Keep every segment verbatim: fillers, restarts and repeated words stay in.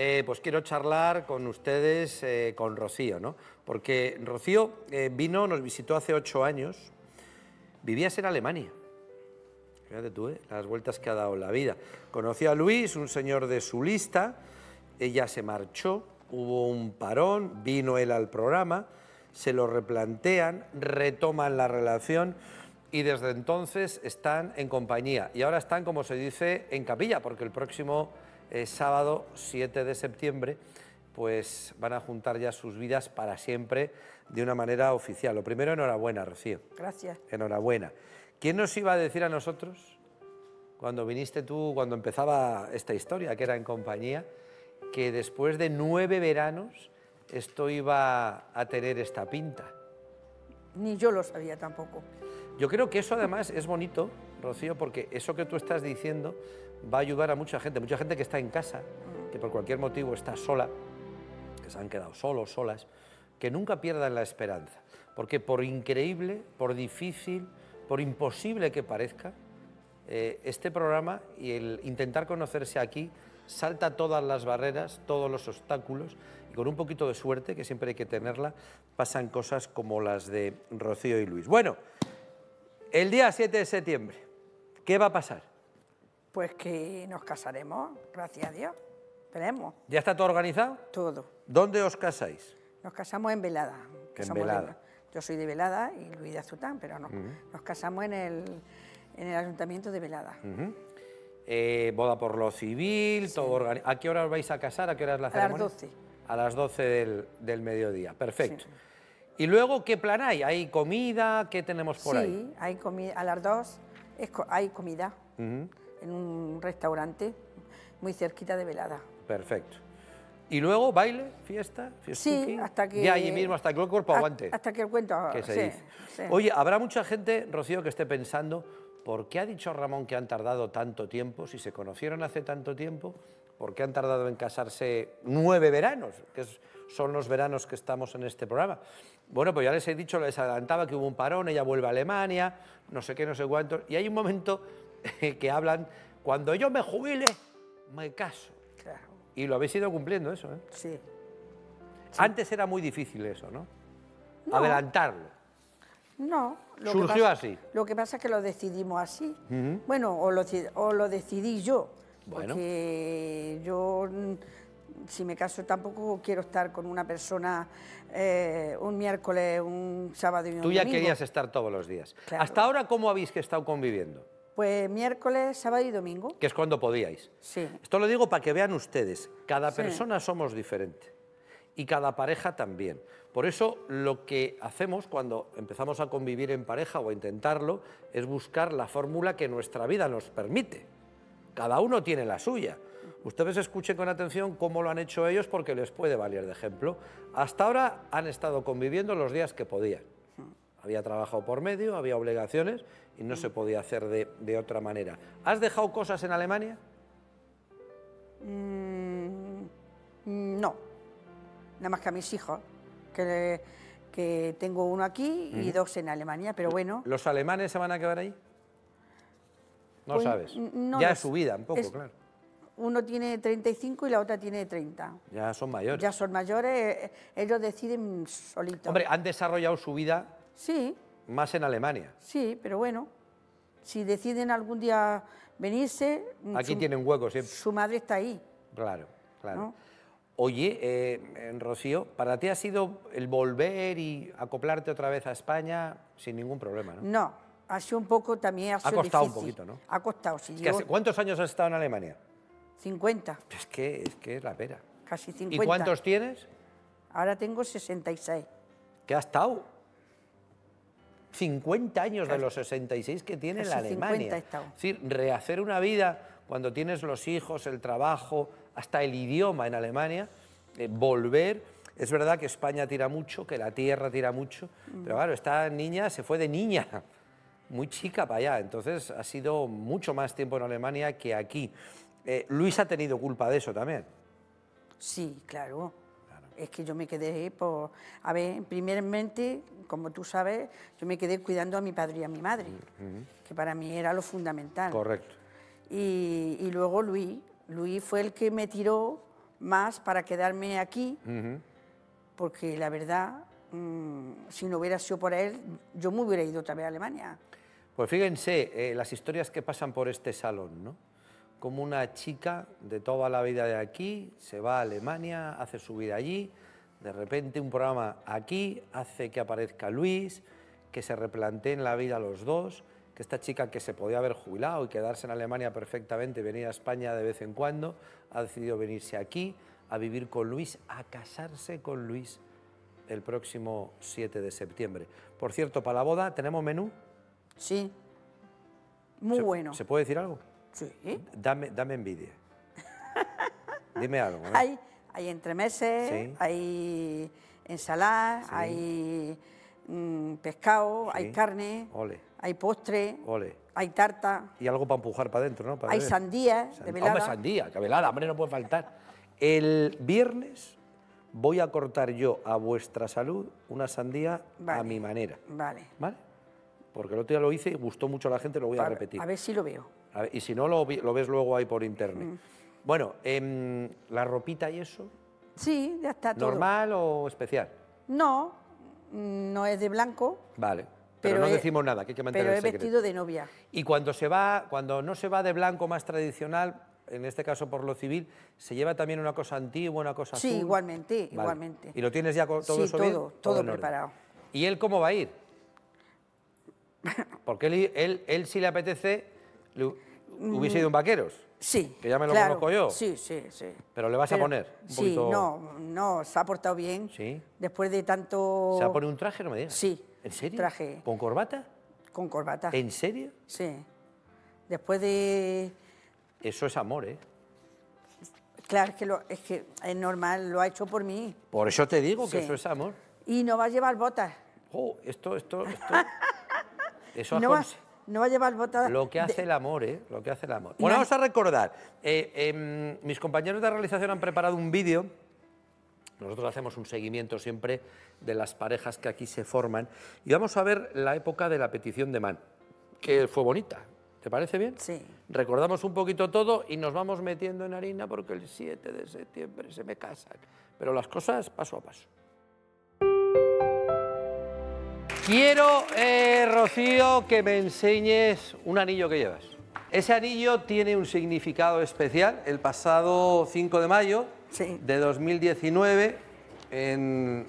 eh, pues quiero charlar con ustedes, eh, con Rocío, ¿no? Porque Rocío eh, vino, nos visitó hace ocho años, vivías en Alemania. Fíjate tú, ¿eh? Las vueltas que ha dado la vida. Conoció a Luis, un señor de su lista, ella se marchó, hubo un parón, vino él al programa, se lo replantean, retoman la relación y desde entonces están en compañía. Y ahora están, como se dice, en capilla, porque el próximo eh, sábado siete de septiembre pues van a juntar ya sus vidas para siempre de una manera oficial. Lo primero, enhorabuena, Rocío. Gracias. Enhorabuena. ¿Quién nos iba a decir a nosotros, cuando viniste tú, cuando empezaba esta historia, que era En Compañía, que después de nueve veranos esto iba a tener esta pinta? Ni yo lo sabía tampoco. Yo creo que eso además es bonito, Rocío, porque eso que tú estás diciendo va a ayudar a mucha gente, mucha gente que está en casa, que por cualquier motivo está sola, que se han quedado solos, solas, que nunca pierdan la esperanza, porque por increíble, por difícil, por imposible que parezca, eh, este programa y el intentar conocerse aquí salta todas las barreras, todos los obstáculos, y con un poquito de suerte, que siempre hay que tenerla, pasan cosas como las de Rocío y Luis. Bueno, el día siete de septiembre, ¿qué va a pasar? Pues que nos casaremos, gracias a Dios, esperemos. ¿Ya está todo organizado? Todo. ¿Dónde os casáis? Nos casamos en Velada. ¿En somos Velada? De... Yo soy de Velada y Luis de Azután, pero no, uh-huh. nos casamos en el, en el ayuntamiento de Velada. Uh-huh. eh, boda por lo civil, sí. todo organi- ¿A qué hora os vais a casar? ¿A qué hora es la ceremonia? A las doce. A las doce del, del mediodía, perfecto. Sí. ¿Y luego qué plan hay? ¿Hay comida? ¿Qué tenemos por sí, ahí? Sí, hay comida. A las dos es co hay comida uh-huh. en un restaurante muy cerquita de Velada. Perfecto. ¿Y luego baile, fiesta, fiestuki? Sí, hasta que... Ya allí mismo, hasta que el cuerpo aguante. Hasta que el cuento... Que se sí, dice. Sí. Oye, habrá mucha gente, Rocío, que esté pensando ¿por qué ha dicho Ramón que han tardado tanto tiempo? Si se conocieron hace tanto tiempo, ¿por qué han tardado en casarse nueve veranos? Que son los veranos que estamos en este programa. Bueno, pues ya les he dicho, les adelantaba que hubo un parón, ella vuelve a Alemania, no sé qué, no sé cuánto... Y hay un momento que hablan, cuando yo me jubile, me caso. Claro. Y lo habéis ido cumpliendo eso, ¿eh? Sí. sí. Antes era muy difícil eso, ¿no? no. Adelantarlo. No. Lo Surgió que pasa, así. Lo que pasa es que lo decidimos así. Uh-huh. Bueno, o lo, o lo decidí yo. Bueno. Porque yo, si me caso, tampoco quiero estar con una persona eh, un miércoles, un sábado y un Tú domingo. Tú ya querías estar todos los días. Claro. ¿Hasta ahora cómo habéis estado conviviendo? Pues miércoles, sábado y domingo. Que es cuando podíais. Sí. Esto lo digo para que vean ustedes, cada sí. persona somos diferentes y cada pareja también. Por eso lo que hacemos cuando empezamos a convivir en pareja o a intentarlo es buscar la fórmula que nuestra vida nos permite. Cada uno tiene la suya. Ustedes escuchen con atención cómo lo han hecho ellos porque les puede valer de ejemplo. Hasta ahora han estado conviviendo los días que podían. Había trabajo por medio, había obligaciones y no se podía hacer de, de otra manera. ¿Has dejado cosas en Alemania? Mm, no, nada más que a mis hijos, que, que tengo uno aquí y mm. dos en Alemania, pero bueno... ¿Los alemanes se van a quedar ahí? No pues, sabes, no ya es su vida un poco, es, claro. Uno tiene treinta y cinco y la otra tiene treinta. Ya son mayores. Ya son mayores, ellos deciden solitos. Hombre, han desarrollado su vida... Sí. Más en Alemania. Sí, pero bueno, si deciden algún día venirse... Aquí su, tienen hueco siempre. Su madre está ahí. Claro, claro. ¿No? Oye, eh, Rocío, para ti ha sido el volver y acoplarte otra vez a España sin ningún problema, ¿no? No, ha sido un poco también... Ha, ha sido costado difícil. Un poquito, ¿no? Ha costado, sí. Si llevo... ¿Cuántos años has estado en Alemania? cincuenta. Es que es que es la pera. Casi cincuenta. ¿Y cuántos tienes? Ahora tengo sesenta y seis. ¿Qué has estado? cincuenta años claro. de los sesenta y seis que tiene la Alemania. Es decir, rehacer una vida cuando tienes los hijos, el trabajo, hasta el idioma en Alemania, eh, volver. Es verdad que España tira mucho, que la tierra tira mucho, mm. pero claro, esta niña se fue de niña, muy chica para allá, entonces ha sido mucho más tiempo en Alemania que aquí. Eh, Luis ha tenido culpa de eso también. Sí, claro. Es que yo me quedé, por, a ver, primeramente, como tú sabes, yo me quedé cuidando a mi padre y a mi madre, uh-huh. que para mí era lo fundamental. Correcto. Y, y luego Luis, Luis fue el que me tiró más para quedarme aquí, uh-huh. porque la verdad, mmm, si no hubiera sido por él, yo me hubiera ido otra vez a Alemania. Pues fíjense, eh, las historias que pasan por este salón, ¿no? Como una chica de toda la vida de aquí se va a Alemania, hace su vida allí, de repente un programa aquí hace que aparezca Luis, que se replanteen la vida los dos, que esta chica que se podía haber jubilado y quedarse en Alemania perfectamente, venir a España de vez en cuando, ha decidido venirse aquí a vivir con Luis, a casarse con Luis el próximo siete de septiembre. Por cierto, para la boda, ¿tenemos menú? Sí, muy bueno. ¿Se puede decir algo? Sí. Dame, dame envidia. Dime algo, ¿no? Hay, hay entremeses, sí. hay ensaladas, sí. hay mmm, pescado, sí. hay carne, Ole. Hay postre, Ole. Hay tarta. Y algo para empujar para adentro, ¿no? Para hay sandías Sand... de velada. Hombre, sandía, que velada, hombre, no puede faltar. El viernes voy a cortar yo a vuestra salud una sandía vale. a mi manera. Vale. ¿Vale? Porque el otro día lo hice y gustó mucho a la gente, lo voy a, a repetir. A ver si lo veo. A ver, y si no, lo, lo ves luego ahí por internet. Mm. Bueno, eh, ¿la ropita y eso? Sí, ya está todo. ¿Normal o especial? No, no es de blanco. Vale, pero, pero no he, decimos nada, que hay que mantener el secreto. Pero he vestido de novia. Y cuando, se va, cuando no se va de blanco más tradicional, en este caso por lo civil, ¿se lleva también una cosa antigua, una cosa azul? Sí, igualmente, vale. igualmente. ¿Y lo tienes ya todo sí, eso todo, bien? Sí, todo, todo preparado. ¿Y él cómo va a ir? Porque él, él, él si le apetece... ¿Hubiese ido en vaqueros? Sí. Que ya me lo claro. conozco yo. Sí, sí, sí. Pero le vas Pero, a poner un sí, poquito... no, no, se ha portado bien. Sí. Después de tanto... ¿Se ha puesto un traje, no me digas? Sí. ¿En serio? Traje. ¿Con corbata? Con corbata. ¿En serio? Sí. Después de... Eso es amor, ¿eh? Claro, es que, lo, es que es normal, lo ha hecho por mí. Por eso te digo sí. que eso es amor. Y no va a llevar botas. Oh, esto, esto, esto... eso no has... No va a llevar botas... Lo que hace de... el amor, ¿eh? Lo que hace el amor. Bueno, no. vamos a recordar. Eh, eh, mis compañeros de realización han preparado un vídeo. Nosotros hacemos un seguimiento siempre de las parejas que aquí se forman. Y vamos a ver la época de la petición de mano, que fue bonita. ¿Te parece bien? Sí. Recordamos un poquito todo y nos vamos metiendo en harina porque el siete de septiembre se me casan. Pero las cosas paso a paso. Quiero, eh, Rocío, que me enseñes un anillo que llevas. Ese anillo tiene un significado especial. El pasado cinco de mayo sí. de dos mil diecinueve, en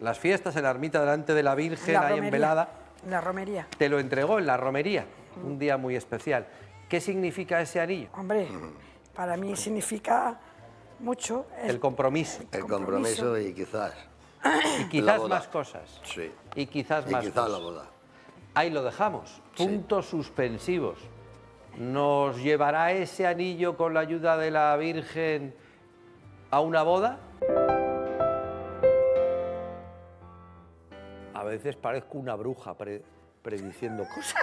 las fiestas, en la ermita delante de la Virgen, la ahí romería. en Velada. La romería. Te lo entregó en la romería, mm. un día muy especial. ¿Qué significa ese anillo? Hombre, para mí significa mucho... El, el compromiso. El compromiso, compromiso y quizás... Y quizás más cosas. Sí. Y quizás más cosas. Y quizás la boda. Ahí lo dejamos. Puntos sí. suspensivos. ¿Nos llevará ese anillo con la ayuda de la Virgen a una boda? A veces parezco una bruja pre prediciendo cosas.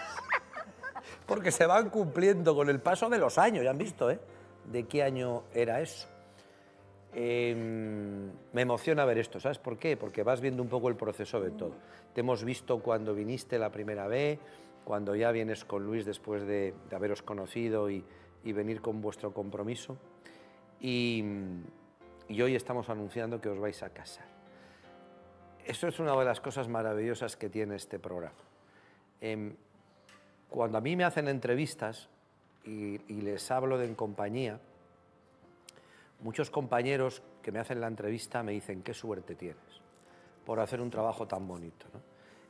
Porque se van cumpliendo con el paso de los años. Ya han visto, ¿eh? ¿De qué año era eso? Eh, me emociona ver esto, ¿sabes por qué? Porque vas viendo un poco el proceso de todo. Te hemos visto cuando viniste la primera vez, cuando ya vienes con Luis después de, de haberos conocido y, y venir con vuestro compromiso. Y, y hoy estamos anunciando que os vais a casar. Eso es una de las cosas maravillosas que tiene este programa. Eh, cuando a mí me hacen entrevistas y, y les hablo de En Compañía, muchos compañeros que me hacen la entrevista me dicen qué suerte tienes por hacer un trabajo tan bonito, ¿no?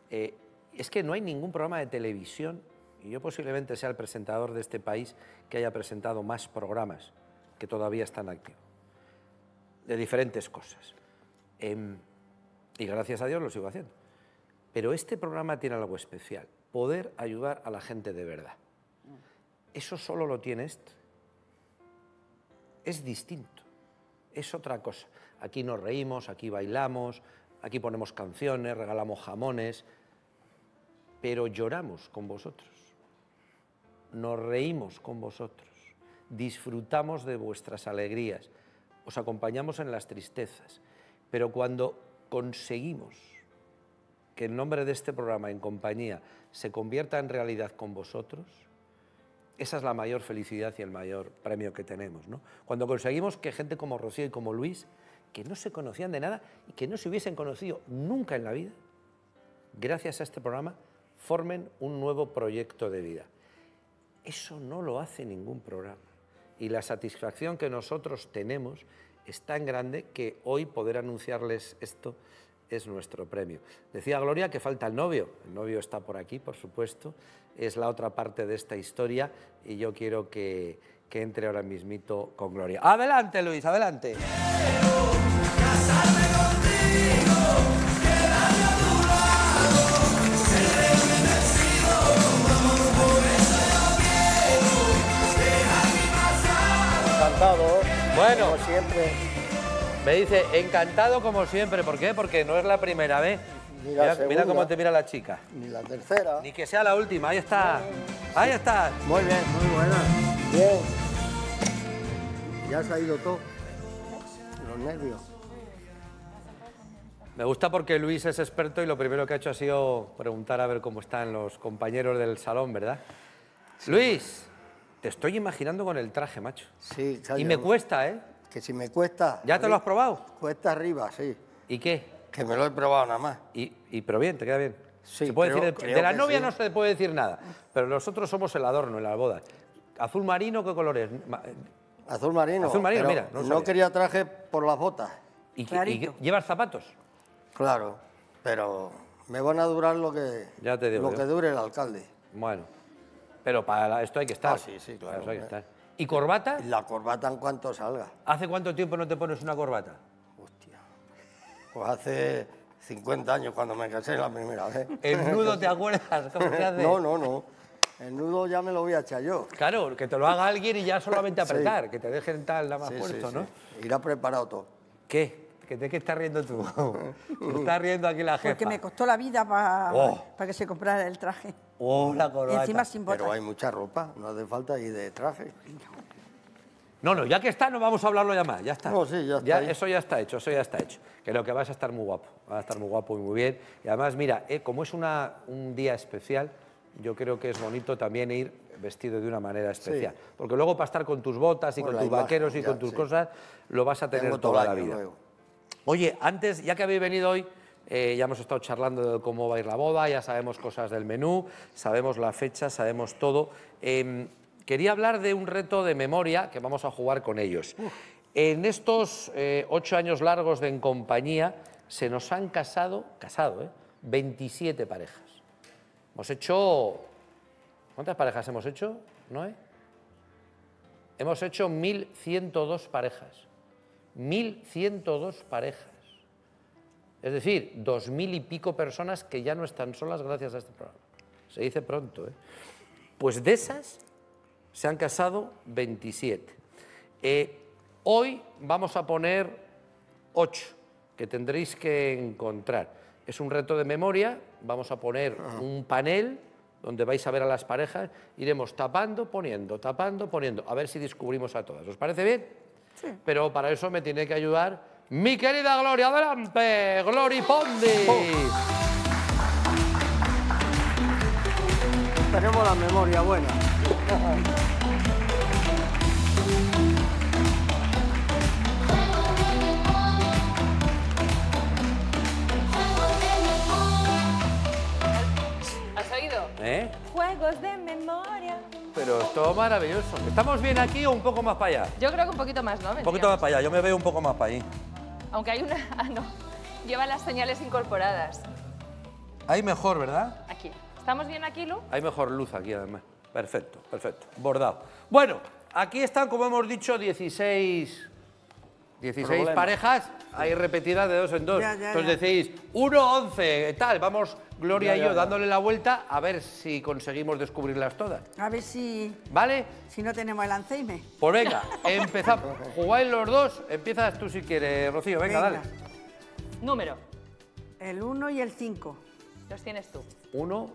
Eh, es que no hay ningún programa de televisión, y yo posiblemente sea el presentador de este país que haya presentado más programas que todavía están activos, de diferentes cosas. Eh, y gracias a Dios lo sigo haciendo. Pero este programa tiene algo especial, poder ayudar a la gente de verdad. Eso solo lo tiene este. Es distinto, es otra cosa. Aquí nos reímos, aquí bailamos, aquí ponemos canciones, regalamos jamones, pero lloramos con vosotros, nos reímos con vosotros, disfrutamos de vuestras alegrías, os acompañamos en las tristezas, pero cuando conseguimos que el nombre de este programa En Compañía se convierta en realidad con vosotros, Esa es la mayor felicidad y el mayor premio que tenemos, ¿no? Cuando conseguimos que gente como Rocío y como Luis, que no se conocían de nada y que no se hubiesen conocido nunca en la vida, gracias a este programa, formen un nuevo proyecto de vida. Eso no lo hace ningún programa. Y la satisfacción que nosotros tenemos es tan grande que hoy poder anunciarles esto es nuestro premio. Decía Gloria que falta el novio. El novio está por aquí, por supuesto. Es la otra parte de esta historia y yo quiero que, que entre ahora mismito con Gloria. ¡Adelante, Luis, adelante! Quiero casarme contigo. Bueno, como siempre. Me dice, encantado como siempre. ¿Por qué? Porque no es la primera vez. Ni la mira, segunda, mira cómo te mira la chica. Ni la tercera. Ni que sea la última. Ahí está. Sí. Ahí está. Muy bien, muy buena. Bien. Ya se ha ido todo. Los nervios. Me gusta porque Luis es experto y lo primero que ha hecho ha sido preguntar a ver cómo están los compañeros del salón, ¿verdad? Sí. Luis. Te estoy imaginando con el traje, macho. Sí, claro. Y me cuesta, ¿eh? Que si me cuesta... ¿Ya te lo has probado? Cuesta arriba, sí. ¿Y qué? Que me lo he probado nada más. Y, y pero bien, te queda bien. Sí, se puede creo, decir, creo de la novia sí. No se puede decir nada, pero nosotros somos el adorno en las bodas. ¿Azul marino qué color es? Azul marino. Azul marino, mira. No, no quería traje por las botas. ¿Y, y llevas zapatos? Claro, pero me van a durar lo que, ya te digo, lo que dure el alcalde. Bueno. Pero para esto hay que estar. Ah, sí, sí, claro. Hay que estar. ¿Y corbata? La corbata en cuanto salga. ¿Hace cuánto tiempo no te pones una corbata? Hostia. Pues hace cincuenta años cuando me casé la primera vez. ¿El nudo te acuerdas? ¿Cómo se hace? No, no, no. El nudo ya me lo voy a echar yo. Claro, que te lo haga alguien y ya solamente apretar, sí. Que te dejen tal nada más sí, puesto, sí, ¿no? Sí. Irá preparado todo. ¿Qué? ¿De qué, qué estás riendo tú? Se está riendo aquí la jefa. Porque me costó la vida para oh. pa que se comprara el traje. Oh, la corbata. Encima sin botas. Pero hay mucha ropa, no hace falta ir de traje. No, no, ya que está, no vamos a hablarlo ya más, ya está. No, sí, ya está. Ya, eso ya está hecho, eso ya está hecho. Creo que vas a estar muy guapo, vas a estar muy guapo y muy bien. Y además, mira, eh, como es una, un día especial, yo creo que es bonito también ir vestido de una manera especial. Sí. Porque luego para estar con tus botas y con, con tus imagen, vaqueros y ya, con tus sí. cosas, lo vas a tener Tengo toda la vida. Luego. Oye, antes, ya que habéis venido hoy, eh, ya hemos estado charlando de cómo va a ir la boda, ya sabemos cosas del menú, sabemos la fecha, sabemos todo. Eh, quería hablar de un reto de memoria que vamos a jugar con ellos. En estos eh, ocho años largos de En Compañía se nos han casado, casado, ¿eh? veintisiete parejas. Hemos hecho... ¿Cuántas parejas hemos hecho, Noé? Hemos hecho mil ciento dos parejas. mil ciento dos parejas, es decir, dos mil y pico personas que ya no están solas gracias a este programa. Se dice pronto, ¿eh? Pues de esas se han casado veintisiete. Eh, hoy vamos a poner ocho que tendréis que encontrar. Es un reto de memoria, vamos a poner un panel donde vais a ver a las parejas, iremos tapando, poniendo, tapando, poniendo, a ver si descubrimos a todas. ¿Os parece bien? Sí. Pero para eso me tiene que ayudar mi querida Gloria. ¡Adelante! ¡Glory Pondi! Oh. Tenemos la memoria buena. ¿Has oído? ¿Eh? Juegos de memoria. Pero es todo maravilloso. ¿Estamos bien aquí o un poco más para allá? Yo creo que un poquito más, ¿no? Un poquito más para allá, yo me veo un poco más para ahí. Aunque hay una... Ah, no. Lleva las señales incorporadas. Ahí mejor, ¿verdad? Aquí. ¿Estamos bien aquí, Lu? Hay mejor luz aquí, además. Perfecto, perfecto. Bordado. Bueno, aquí están, como hemos dicho, dieciséis... dieciséis Problemas. parejas, hay repetidas de dos en dos. Ya, ya, Entonces ya. decís, uno, once, tal, vamos... Gloria ya, ya, ya. y yo dándole la vuelta a ver si conseguimos descubrirlas todas. A ver si... ¿Vale? Si no tenemos el Alzheimer. Pues venga, empezamos. Jugáis los dos. Empiezas tú si quieres, Rocío. Venga, venga. dale. Número. El uno y el cinco. Los tienes tú. uno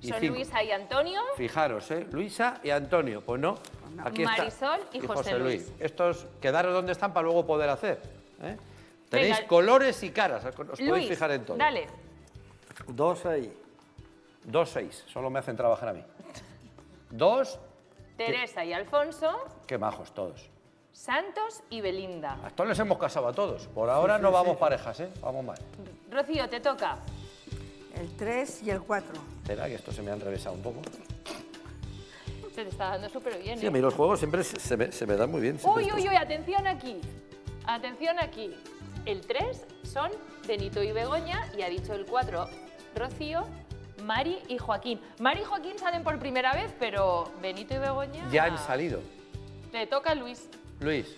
y cinco. Son Luisa y Antonio. Fijaros, ¿eh? Luisa y Antonio. Pues no. no. Aquí Marisol está. y José, José Luis. Luis. Estos, quedaros donde están para luego poder hacer. ¿eh? Tenéis venga. colores y caras. Os Luis, podéis fijar en todo. Dale. dos seis. dos seis. Solo me hacen trabajar a mí. dos Teresa y Alfonso. Qué majos todos. Santos y Belinda. A todos les hemos casado a todos. Por ahora sí, sí, no vamos sí. parejas, ¿eh? Vamos mal. Rocío, te toca. El tres y el cuatro. Espera, que esto se me han revesado un poco. Se te está dando súper bien, Sí, ¿eh? a mí los juegos siempre se me, se me dan muy bien. Uy, uy, uy, atención aquí. Atención aquí. El tres son Benito y Begoña y ha dicho el cuatro Rocío, Mari y Joaquín. Mari y Joaquín salen por primera vez, pero Benito y Begoña... Ya han salido. Te toca, Luis. Luis,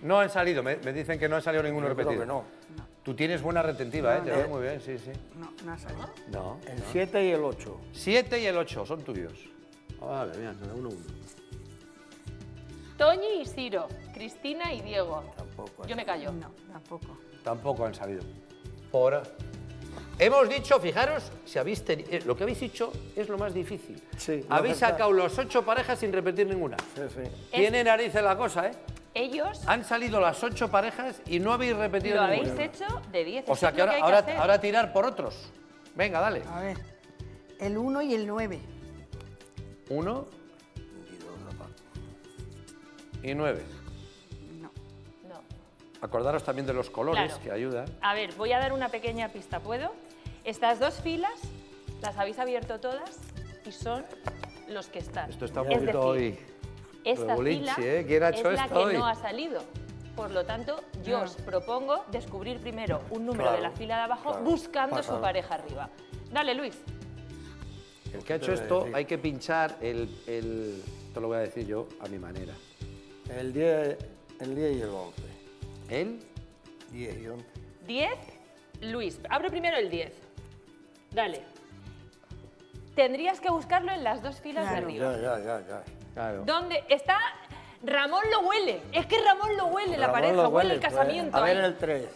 no han salido, me, me dicen que no han salido ninguno Yo repetido. Creo que no. no. Tú tienes buena retentiva, no, ¿eh? No, te veo muy bien, sí, sí. No, no ha salido. No. El siete no. y el ocho. siete y el ocho son tuyos. Vale, mira, cada uno uno. Toñi y Ciro, Cristina y Diego. Tampoco. Yo me callo. No, tampoco. Tampoco han salido. Por... Hemos dicho, fijaros, si habéis teni... lo que habéis dicho es lo más difícil. Sí, habéis sacado las ocho parejas sin repetir ninguna. Sí, sí. Tiene es... narices la cosa, ¿eh? Ellos... Han salido las ocho parejas y no habéis repetido lo ninguna. Lo habéis hecho de diez. O sea que ahora, que ahora, que ahora tirar por otros. Venga, dale. A ver, el uno y el nueve. uno y nueve. Acordaros también de los colores, claro, que ayudan. A ver, voy a dar una pequeña pista, ¿puedo? Estas dos filas las habéis abierto todas y son los que están. Esto está muy bonito hoy. Esta fila ¿eh? ¿Quién ha hecho es la esto que hoy? no ha salido. Por lo tanto, yo no. os propongo descubrir primero un número claro, de la fila de abajo claro, buscando para, su claro. pareja arriba. Dale, Luis. El que ha hecho esto hay que pinchar el, el... Esto lo voy a decir yo a mi manera. El diez, el diez y el once. ¿El? diez, diez, Luis. Abre primero el diez. Dale. Tendrías que buscarlo en las dos filas claro, de arriba. Ya, ya, ya, ya. Claro. ¿Dónde está? Ramón lo huele. Es que Ramón lo huele, Ramón la pareja. Huele, huele el casamiento. A ver ahí. el tres.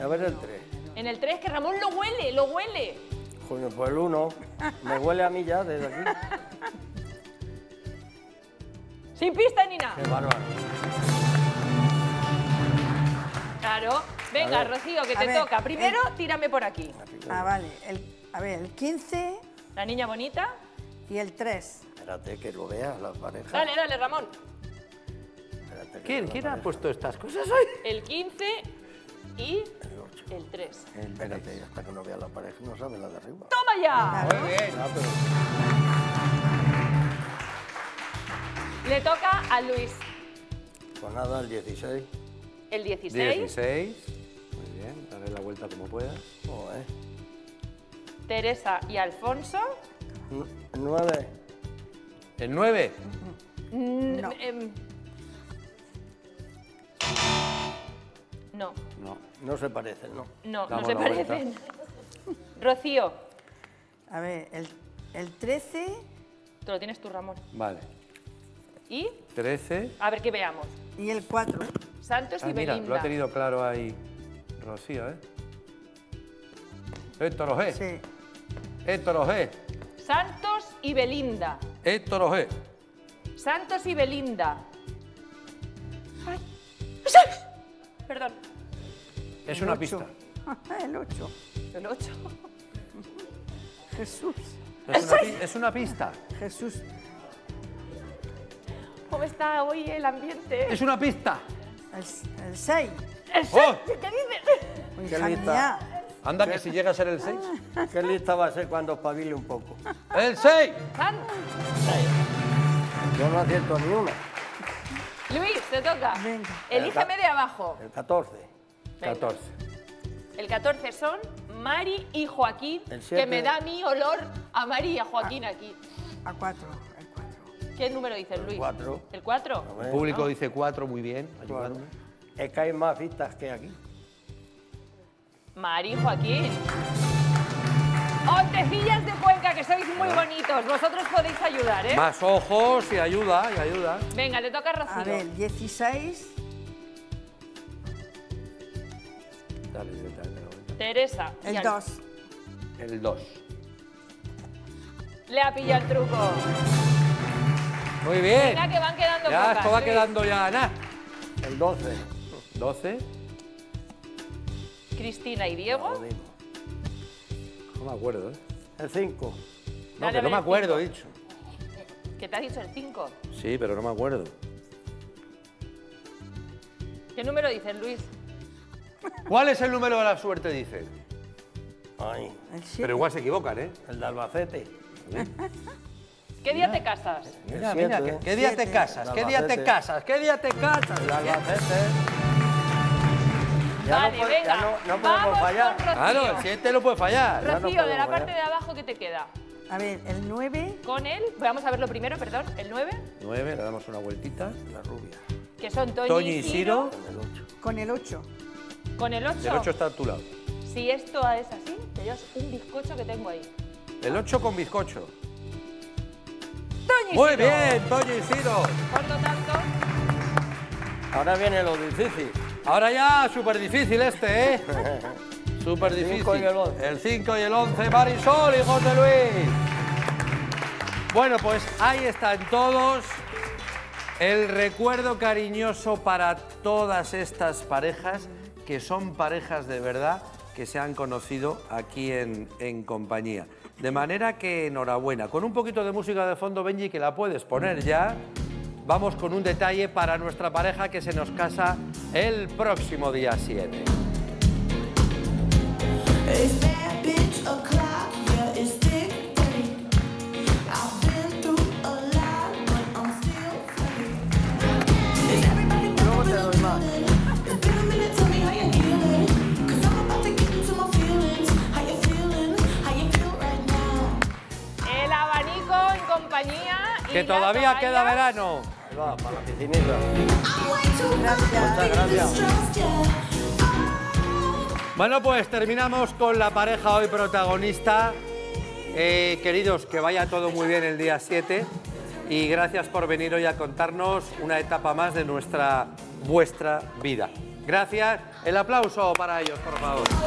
A ver el tres. En el tres, que Ramón lo huele, lo huele. Joder, pues el uno. Me huele a mí ya desde aquí. Sin pista ni nada. Qué bárbaro. Claro. Venga, Rocío, que te ver, toca. Primero, el... tírame por aquí. Ah, vale. El, a ver, el quince... La niña bonita. Y el tres. Espérate que lo veas, las parejas. Dale, dale, Ramón. Que ¿Quién, ¿quién ha puesto estas cosas hoy? El quince y el, el tres. El, espérate, hasta que no veas la pareja, no sabes la de arriba. ¡Toma ya! Muy bien. No, pero... Le toca a Luis. Pues nada, el dieciséis. El dieciséis. dieciséis. Muy bien, dale la vuelta como puedas. Oh, eh. Teresa y Alfonso. nueve. ¿El nueve? Mm, no. Eh, no. No. No se parecen, ¿no? No, Damos no se parecen. Rocío. A ver, el, el trece. Te lo tienes tú, Ramón. Vale. ¿Y? trece. A ver qué veamos. Y el cuatro. Santos ah, y mira, Belinda. Lo ha tenido claro ahí Rocío, ¿eh? Héctor Ojé. Sí. Héctor Ojé. Santos y Belinda. Héctor Ojé. Santos y Belinda. Ay. Perdón. Es el una ocho. Pista. El ocho. El ocho. Jesús. Es una, es una pista. Jesús. ¿Cómo está hoy el ambiente? Es una pista. El seis. ¿El seis? Oh. ¿Qué dices? ¡Qué lista! Anda, que si llega a ser el seis. ¡Qué lista va a ser cuando espabile un poco! ¡El seis! Yo no acierto ni uno. Luis, te toca. Venga. Elígeme de abajo. El catorce. Venga. catorce. El catorce son Mari y Joaquín, que me da mi olor a Mari y a Joaquín a, aquí. A cuatro. ¿Qué número dices, Luis? El cuatro. ¿El cuatro? El público no. dice cuatro, muy bien. Cuatro. Es que hay más vistas que aquí. Mari, Joaquín. Hontecillas de Cuenca, que sois muy bonitos. Vosotros podéis ayudar, ¿eh? Más ojos y ayuda, y ayuda. Venga, te toca Rocío. A ver, dieciséis. Dale, dale, dale, dale. Teresa. El dos. El dos. Le ha pillado el truco. Muy bien. Mira que van quedando ya, pocas, esto va Luis. quedando ya, nada. El doce. doce. Cristina y Diego. No, no me acuerdo, ¿eh? El cinco. No, dale, que no me acuerdo, he dicho. ¿Que te has dicho el cinco? Sí, pero no me acuerdo. ¿Qué número dices, Luis? ¿Cuál es el número de la suerte, dices? Ay. Pero igual se equivocan, ¿eh? El de Albacete. ¿Qué día te casas? Mira, mira, ¿qué, ¿qué día te casas? ¿Qué día te casas? ¿Qué día te casas? El Albacete. Ya vale, no, venga. Ya no, no podemos fallar. Claro, ah, no, el siete no puede fallar. Rocío, no de la parte fallar. de abajo, ¿qué te queda? A ver, el nueve. Con él, vamos a verlo primero, perdón. El nueve. nueve, le damos una vueltita. La rubia. Que son Toñi, Toñi y Ciro. Con el ocho. Con el ocho. El ocho está a tu lado. Si esto es así, te llevas un bizcocho que tengo ahí. El ocho con bizcocho. Toñi. Muy bien, Toñi y Ciro. Por lo tanto... Ahora viene lo difícil. Ahora ya, súper difícil este, ¿eh? Súper difícil. El cinco y el once, Marisol y José Luis. Bueno, pues ahí están todos. El recuerdo cariñoso para todas estas parejas, que son parejas de verdad, que se han conocido aquí en, en compañía. De manera que enhorabuena. Con un poquito de música de fondo, Benji, que la puedes poner ya. Vamos con un detalle para nuestra pareja que se nos casa el próximo día siete. El abanico en compañía. Que todavía queda verano. Va, para la piscinita. Muchas gracias. Bueno, pues terminamos con la pareja hoy protagonista. Eh, queridos, que vaya todo muy bien el día siete. Y gracias por venir hoy a contarnos una etapa más de nuestra, vuestra vida. Gracias. El aplauso para ellos, por favor.